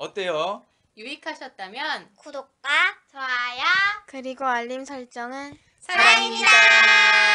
어때요? 유익하셨다면 구독과 좋아요 그리고 알림 설정은 사랑입니다.